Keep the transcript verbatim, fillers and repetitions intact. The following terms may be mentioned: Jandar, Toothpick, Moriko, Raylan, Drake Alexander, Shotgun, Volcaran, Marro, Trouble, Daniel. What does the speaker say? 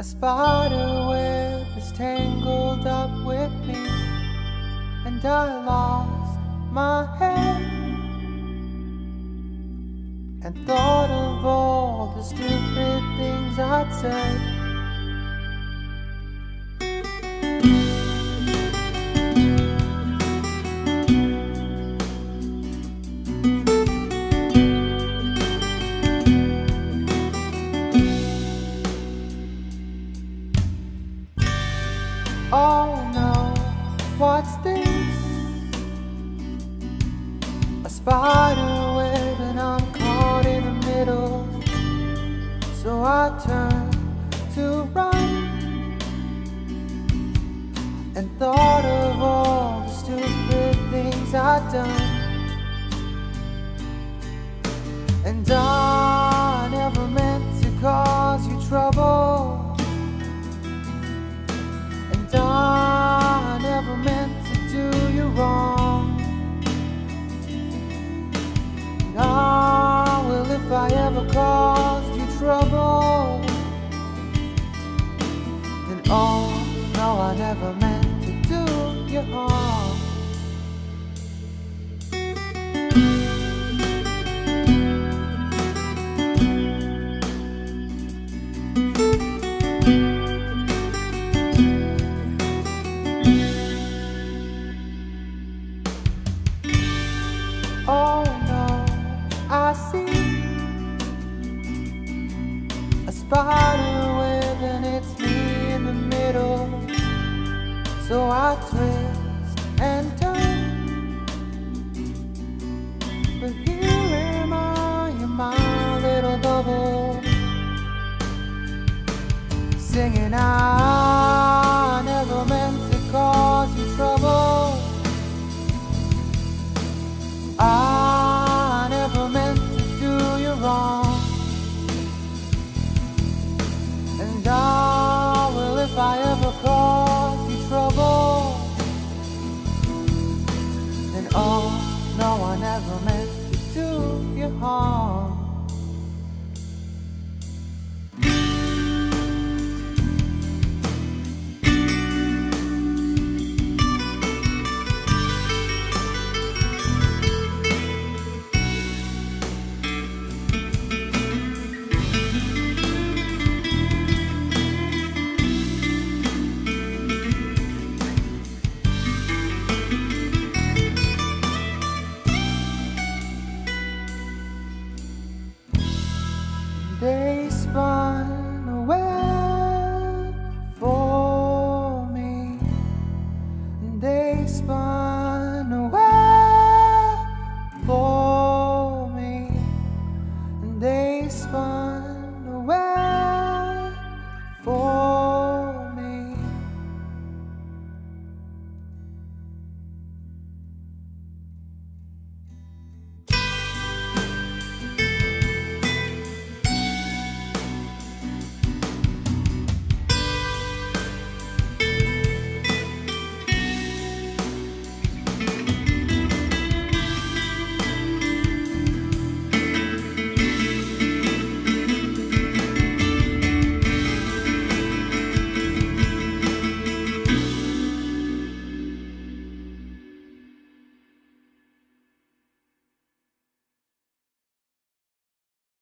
A spider web is tangled up with me, and I lost my head, and thought of all the stupid things I'd said. Oh no, what's this? A spider web and I'm caught in the middle. So I turned to run, and thought of all the stupid things I'd done. And I never meant to cause you trouble, I never meant to do you wrong. And I will, if I ever caused you trouble, then oh no, I never meant to do you harm. Oh no, I see a spider web and it's me in the middle. So I twist and turn, but here am I in my little bubble, singing I never meant to cause you trouble. I never meant to do you wrong, and I will, if I ever cause you trouble, then oh no, I never meant to do you harm. They spun a web for me, and they spun a web for me, and they spun